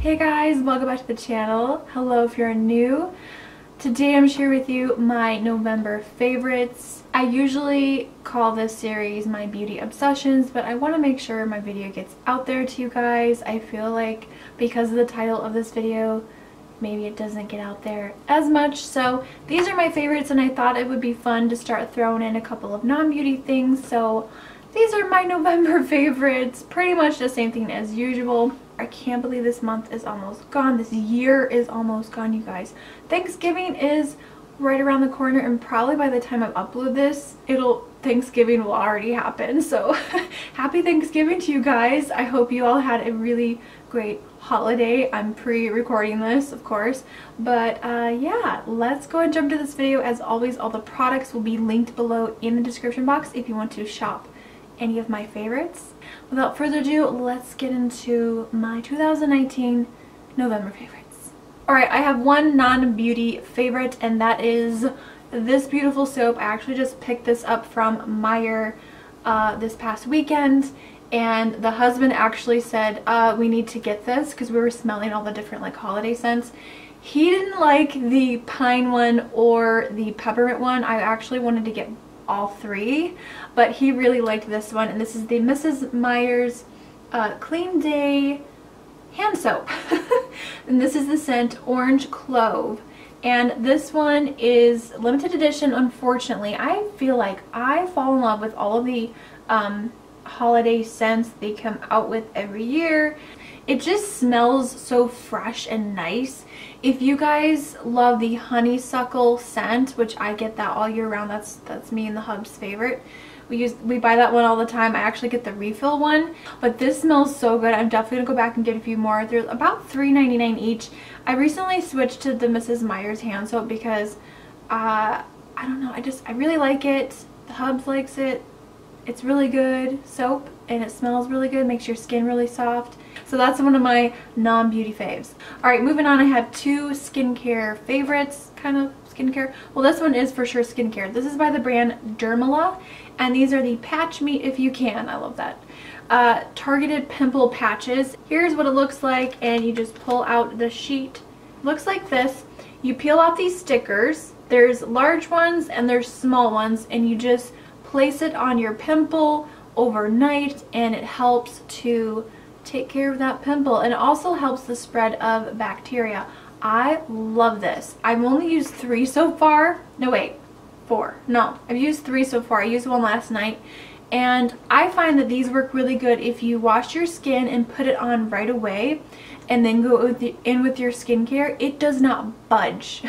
Hey guys, welcome back to the channel. Hello if you're new. Today I'm sharing with you my November favorites. I usually call this series my beauty obsessions, but I want to make sure my video gets out there to you guys. I feel like because of the title of this video, maybe it doesn't get out there as much. So these are my favorites, and I thought it would be fun to start throwing in a couple of non-beauty things. So these are my November favorites, pretty much the same thing as usual. I can't believe this month is almost gone. This year is almost gone, you guys. Thanksgiving is right around the corner, and probably by the time I upload this, Thanksgiving will already happen. So happy Thanksgiving to you guys. I hope you all had a really great holiday. I'm pre-recording this, of course, but yeah, let's go and jump to this video. As always, all the products will be linked below in the description box if you want to shop any of my favorites. Without further ado, let's get into my 2019 November favorites. Alright, I have one non-beauty favorite, and that is this beautiful soap. I actually just picked this up from Meijer this past weekend, and the husband actually said we need to get this because we were smelling all the different like holiday scents. He didn't like the pine one or the peppermint one. I actually wanted to get all three, but he really liked this one, and this is the Mrs. Meyer's Clean Day hand soap. And this is the scent Orange Clove, and this one is limited edition. Unfortunately, I feel like I fall in love with all of the holiday scents they come out with every year. It just smells so fresh and nice. If you guys love the honeysuckle scent, which I get that all year round, that's me and the hub's favorite. We buy that one all the time. I actually get the refill one, but this smells so good. I'm definitely gonna go back and get a few more. They're about $3.99 each. I recently switched to the Mrs. Meyer's hand soap because I don't know, I really like it. The hubs likes it. It's really good soap, and it smells really good, makes your skin really soft. So that's one of my non-beauty faves. Alright, moving on, I have two skincare favorites, kind of skincare. Well, this one is for sure skincare. This is by the brand Dermala, and these are the Patch Me If You Can, I love that, targeted pimple patches. Here's what it looks like, and you just pull out the sheet. Looks like this. You peel off these stickers. There's large ones and there's small ones, and you just place it on your pimple overnight, and it helps to take care of that pimple, and it also helps the spread of bacteria. I love this. I've only used three so far. No, wait, four. No, I've used three so far. I used one last night, and I find that these work really good if you wash your skin and put it on right away and then go in with your skincare. It does not budge.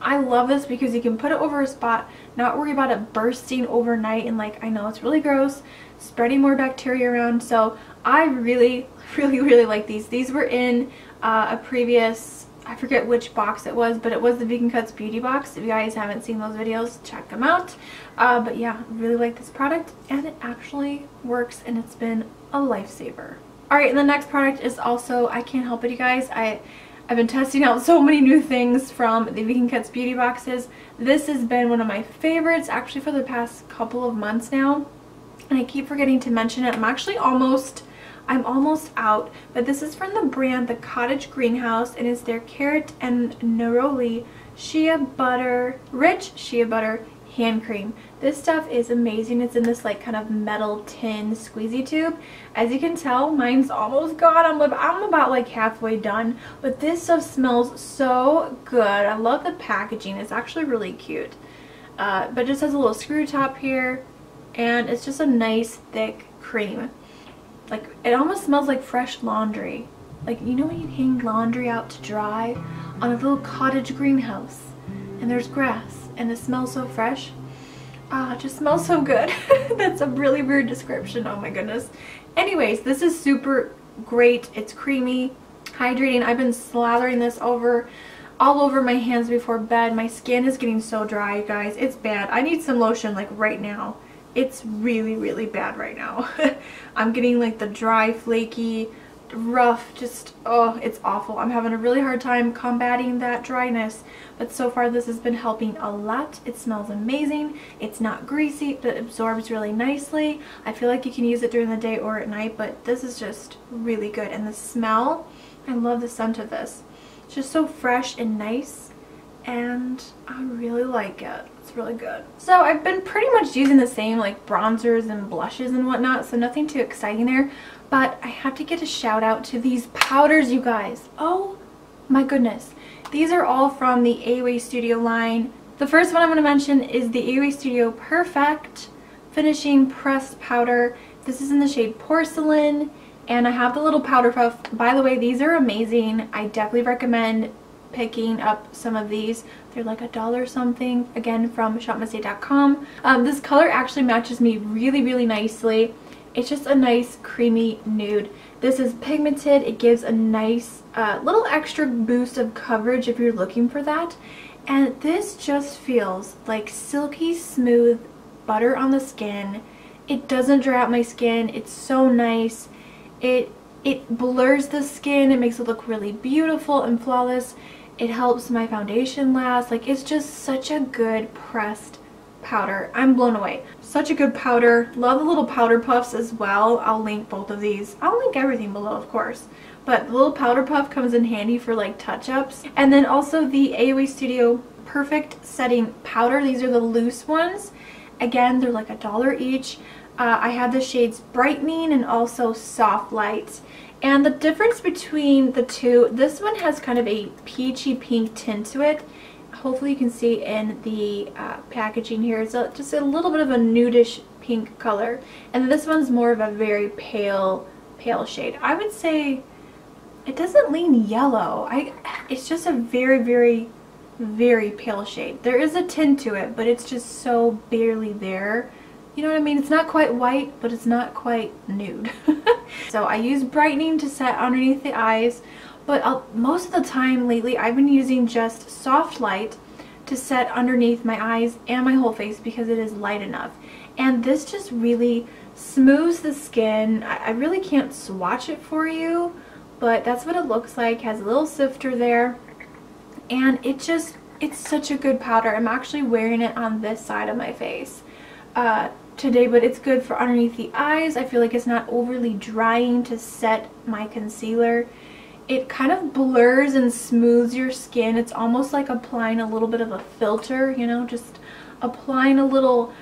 I love this because you can put it over a spot, not worry about it bursting overnight, and like, I know it's really gross, spreading more bacteria around. So I really like these. These were in a previous, I forget which box it was, but it was the Vegan Cuts Beauty Box. If you guys haven't seen those videos, check them out. But yeah, really like this product, and it actually works, and it's been a lifesaver. Alright, and the next product is also, I can't help it, you guys. I've been testing out so many new things from the Vegan Cuts Beauty Boxes. This has been one of my favorites actually for the past couple of months now, and I keep forgetting to mention it. I'm actually almost, out, but this is from the brand The Cottage Greenhouse, and it's their Carrot and Neroli Shea Butter, Rich Shea Butter Hand Cream. This stuff is amazing. It's in this like kind of metal tin squeezy tube. As you can tell, mine's almost gone. I'm about like halfway done, but this stuff smells so good. I love the packaging. It's actually really cute, but it just has a little screw top here, and it's just a nice thick cream. Like, it almost smells like fresh laundry. Like, you know when you hang laundry out to dry on a little cottage greenhouse, and there's grass, and it smells so fresh. Ah, it just smells so good. That's a really weird description, oh my goodness. Anyways, this is super great. It's creamy, hydrating. I've been slathering this all over my hands before bed. My skin is getting so dry, you guys. It's bad. I need some lotion, like, right now. It's really bad right now. I'm getting like the dry, flaky, rough, just, oh, it's awful. I'm having a really hard time combating that dryness, but so far this has been helping a lot. It smells amazing. It's not greasy, but it absorbs really nicely. I feel like you can use it during the day or at night, but this is just really good. And the smell, I love the scent of this. It's just so fresh and nice, and I really like it. It's really good. So I've been pretty much using the same like bronzers and blushes and whatnot, so nothing too exciting there. But I have to get a shout out to these powders, you guys. Oh my goodness. These are all from the AOA Studio line. The first one I'm going to mention is the AOA Studio Perfect Finishing Pressed Powder. This is in the shade Porcelain, and I have the little powder puff. By the way, these are amazing. I definitely recommend picking up some of these. They're like $1 something, again from shopmissy.com. This color actually matches me really, really nicely. It's just a nice creamy nude. This is pigmented. It gives a nice little extra boost of coverage if you're looking for that. And this just feels like silky smooth butter on the skin. It doesn't dry out my skin. It's so nice. It blurs the skin. It makes it look really beautiful and flawless. It helps my foundation last. Like, it's just such a good pressed powder. I'm blown away. Such a good powder. Love the little powder puffs as well. I'll link both of these. I'll link everything below, of course. But the little powder puff comes in handy for like touch-ups. And then also the AOA Studio Perfect Setting Powder. These are the loose ones. Again, they're like $1 each. I have the shades Brightening and also Soft Light. And the difference between the two, this one has kind of a peachy pink tint to it. Hopefully you can see in the packaging here, it's just a little bit of a nudish pink color, and this one's more of a very pale shade. I would say it doesn't lean yellow. It's just a very, very, very pale shade. There is a tint to it, but it's just so barely there. You know what I mean? It's not quite white, but it's not quite nude. So I use Brightening to set underneath the eyes. But most of the time lately, I've been using just Soft Light to set underneath my eyes and my whole face because it is light enough. And this just really smooths the skin. I really can't swatch it for you, but that's what it looks like. Has a little sifter there. And it's such a good powder. I'm actually wearing it on this side of my face today, but it's good for underneath the eyes. I feel like it's not overly drying to set my concealer. It kind of blurs and smooths your skin. It's almost like applying a little bit of a filter, you know, just applying a little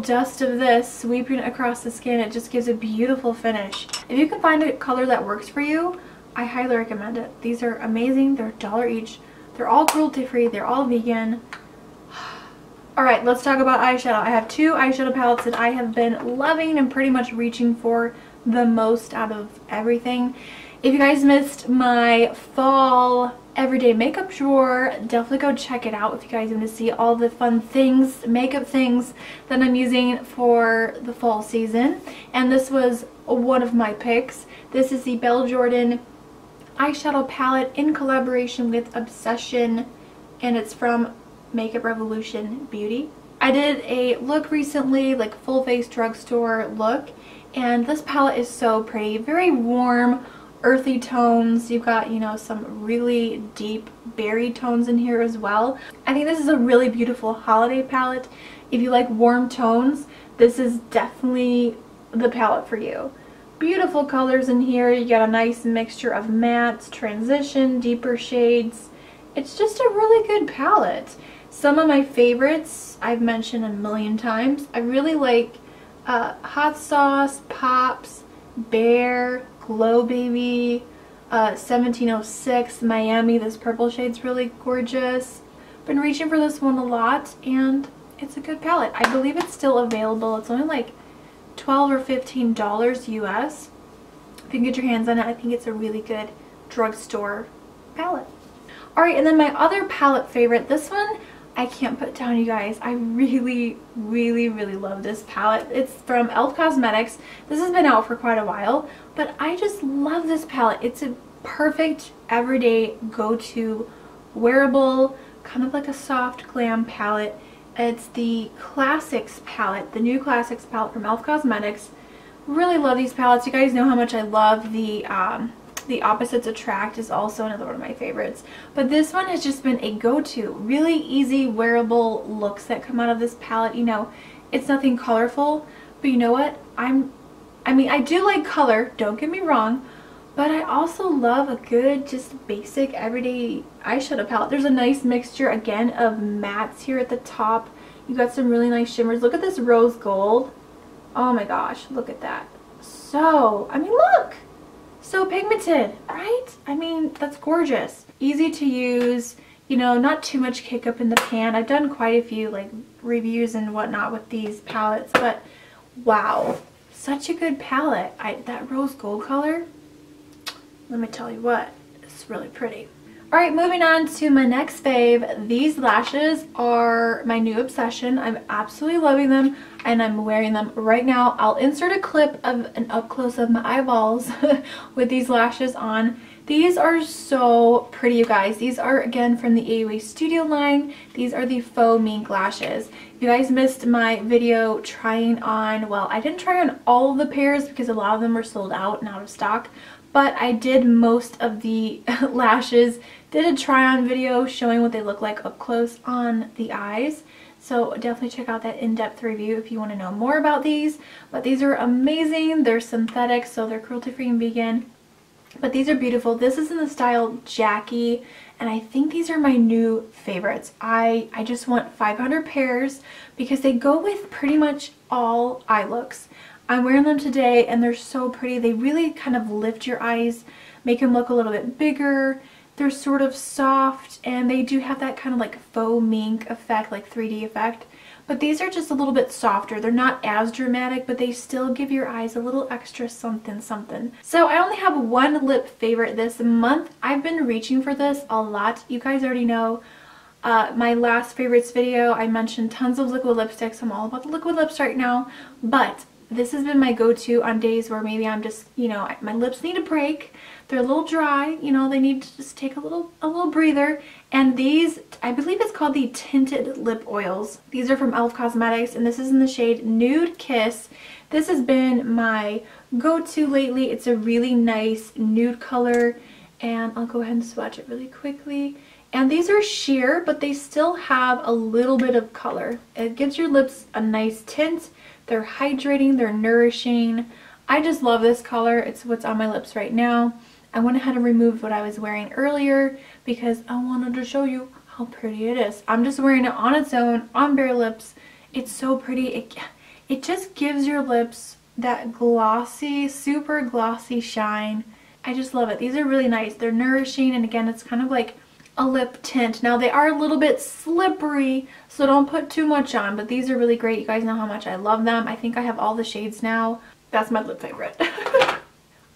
dust of this, sweeping it across the skin. It just gives a beautiful finish. If you can find a color that works for you, I highly recommend it. These are amazing. They're $1 each. They're all cruelty-free. They're all vegan. All right, let's talk about eyeshadow. I have two eyeshadow palettes that I have been loving and pretty much reaching for the most out of everything. If you guys missed my fall everyday makeup drawer, definitely go check it out if you guys want to see all the fun things, makeup things that I'm using for the fall season. And this was one of my picks. This is the Belle Jorden eyeshadow palette in collaboration with Obsession, and it's from Makeup Revolution Beauty. I did a look recently, like full face drugstore look, and this palette is so pretty. Very warm, earthy tones. You've got, you know, some really deep berry tones in here as well. I think this is a really beautiful holiday palette. If you like warm tones, this is definitely the palette for you. Beautiful colors in here. You got a nice mixture of mattes, transition, deeper shades. It's just a really good palette. Some of my favorites I've mentioned a million times. I really like Hot Sauce, Pops, Bear, Glow Baby, 1706, Miami. This purple shade's really gorgeous. Been reaching for this one a lot, and it's a good palette. I believe it's still available. It's only like $12 or $15 US. If you can get your hands on it, I think it's a really good drugstore palette. Alright, and then my other palette favorite, this one I can't put down, you guys. I really, really love this palette. It's from Elf Cosmetics. This has been out for quite a while, but I just love this palette. It's a perfect everyday go-to wearable, kind of like a soft glam palette. It's the Classics palette, the new Classics palette from Elf Cosmetics. Really love these palettes. You guys know how much I love the The Opposites Attract is also another one of my favorites. But this one has just been a go-to. Really easy, wearable looks that come out of this palette. You know, it's nothing colorful, but you know what? I mean, I do like color, don't get me wrong, but I also love a good, just basic, everyday eyeshadow palette. There's a nice mixture, again, of mattes here at the top. You got some really nice shimmers. Look at this rose gold. Oh my gosh, look at that. So, I mean, look! So pigmented, right? I mean, that's gorgeous. Easy to use, you know, not too much kick up in the pan. I've done quite a few, like, reviews and whatnot with these palettes, but wow. Such a good palette. That rose gold color, let me tell you what, it's really pretty. All right, moving on to my next fave. These lashes are my new obsession. I'm absolutely loving them, and I'm wearing them right now. I'll insert a clip of an up close of my eyeballs with these lashes on. These are so pretty, you guys. These are, again, from the AOA Studio line. These are the faux mink lashes. If you guys missed my video trying on, well, I didn't try on all of the pairs because a lot of them were sold out and out of stock, but I did most of the lashes, did a try on video showing what they look like up close on the eyes. So definitely check out that in-depth review if you want to know more about these. But these are amazing. They're synthetic, so they're cruelty-free and vegan. But these are beautiful. This is in the style Jackie, and I think these are my new favorites. I just want 500 pairs because they go with pretty much all eye looks. I'm wearing them today, and they're so pretty. They really kind of lift your eyes, make them look a little bit bigger. They're sort of soft, and they do have that kind of like faux mink effect, like 3D effect. But these are just a little bit softer. They're not as dramatic, but they still give your eyes a little extra something something. So I only have one lip favorite this month. I've been reaching for this a lot. You guys already know. My last favorites video, I mentioned tons of liquid lipsticks. I'm all about the liquid lips right now. But this has been my go-to on days where maybe I'm just, you know, my lips need a break. They're a little dry, you know, they need to just take a little breather. And these, I believe it's called the Tinted Lip Oils. These are from Elf Cosmetics, and this is in the shade Nude Kiss. This has been my go-to lately. It's a really nice nude color, and I'll go ahead and swatch it really quickly. And these are sheer, but they still have a little bit of color. It gives your lips a nice tint. They're hydrating, they're nourishing. I just love this color. It's what's on my lips right now. I went ahead and removed what I was wearing earlier because I wanted to show you how pretty it is. I'm just wearing it on its own, on bare lips. It's so pretty. It just gives your lips that glossy, super glossy shine. I just love it. These are really nice. They're nourishing, and again, it's kind of like a lip tint. Now they are a little bit slippery, so don't put too much on, but these are really great. You guys know how much I love them. I think I have all the shades now. That's my lip favorite.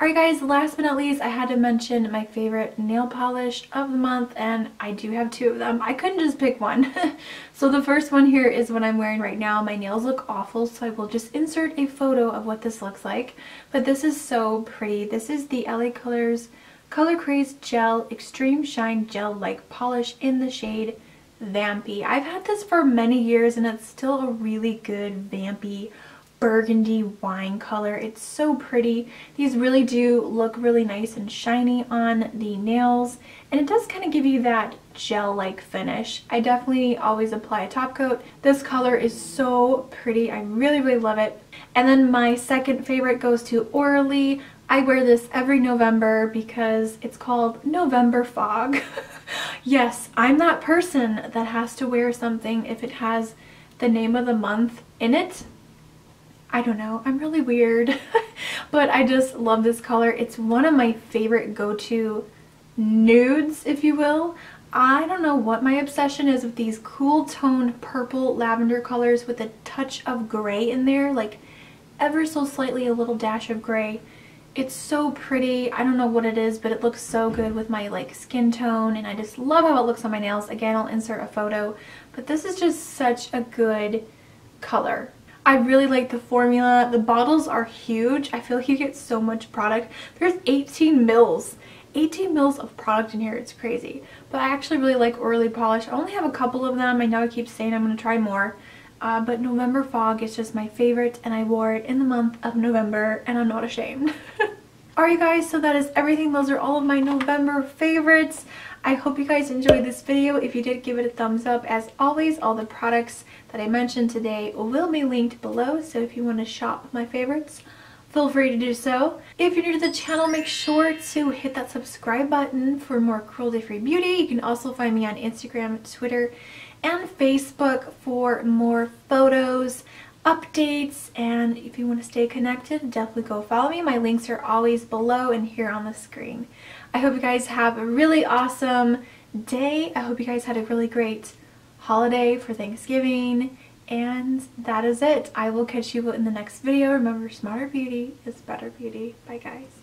Alright guys, last but not least, I had to mention my favorite nail polish of the month, and I do have two of them. I couldn't just pick one. So the first one here is what I'm wearing right now. My nails look awful, so I will just insert a photo of what this looks like. But this is so pretty. This is the LA Colors Color Craze Gel Extreme Shine Gel Like Polish in the shade Vampy. I've had this for many years, and it's still a really good vampy burgundy wine color. It's so pretty. These really do look really nice and shiny on the nails, and it does kind of give you that gel-like finish. I definitely always apply a top coat. This color is so pretty. I really, really love it. And then my second favorite goes to Orly. I wear this every November because it's called November Fog. Yes, I'm that person that has to wear something if it has the name of the month in it. I don't know, I'm really weird. But I just love this color. It's one of my favorite go-to nudes, if you will. I don't know what my obsession is with these cool toned purple lavender colors with a touch of gray in there, like ever so slightly a little dash of gray. It's so pretty. I don't know what it is, but it looks so good with my like skin tone, and I just love how it looks on my nails. Again, I'll insert a photo, but this is just such a good color. I really like the formula. The bottles are huge. I feel like you get so much product. There's 18 mils. 18 mils of product in here. It's crazy. But I actually really like Orly polish. I only have a couple of them. I know I keep saying I'm going to try more. But November Fog is just my favorite, and I wore it in the month of November, and I'm not ashamed. Alright guys, so that is everything. Those are all of my November favorites. I hope you guys enjoyed this video. If you did, give it a thumbs up. As always, all the products that I mentioned today will be linked below, so if you want to shop my favorites, feel free to do so. If you're new to the channel, make sure to hit that subscribe button for more cruelty-free beauty. You can also find me on Instagram, Twitter, and Facebook for more photos, updates, and if you want to stay connected, definitely go follow me. My links are always below and here on the screen. I hope you guys have a really awesome day. I hope you guys had a really great holiday for Thanksgiving, and that is it. I will catch you in the next video. Remember, smarter beauty is better beauty. Bye guys.